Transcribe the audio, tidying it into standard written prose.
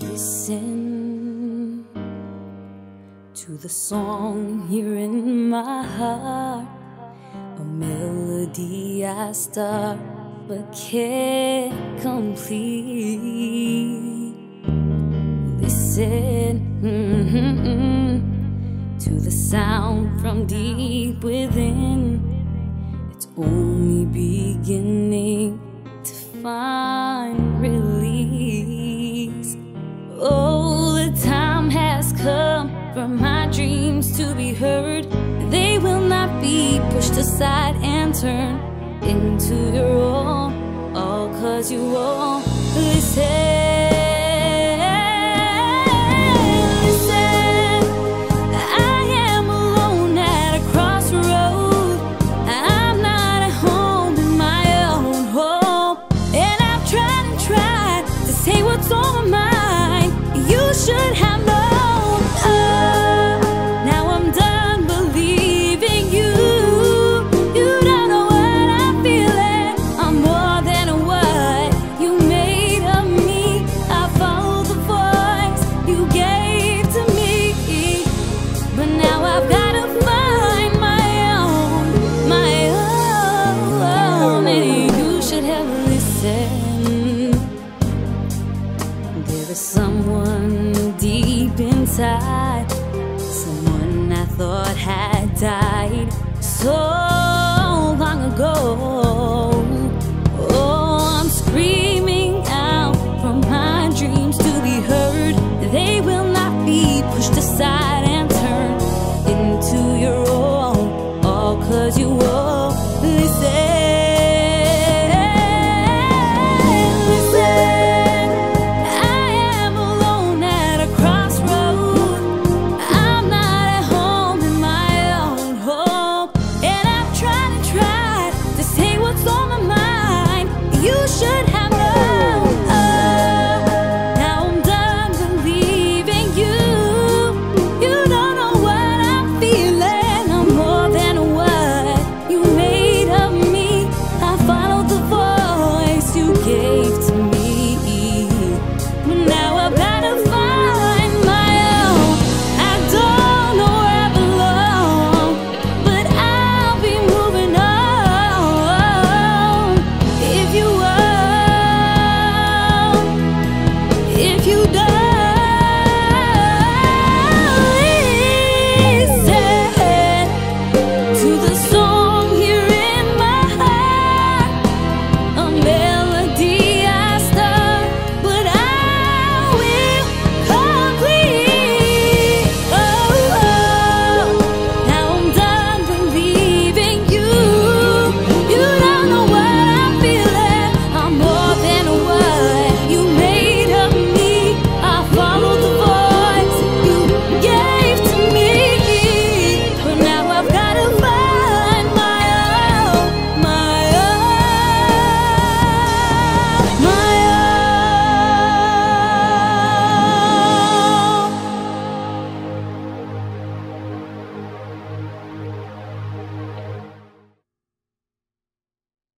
Listen to the song here in my heart, a melody I start but can't complete. Listen to the sound from deep within. It's only beginning to find release. Oh, the time has come for my dreams to be heard. They will not be pushed aside and turned into your own, all 'cause you won't listen. Should have known. Oh, now I'm done believing you. You don't know what I'm feeling. I'm more than what you made of me. I followed the voice you gave to me, but now I've got to find my own. And you should have listened. There is someone deep inside, someone I thought had died. So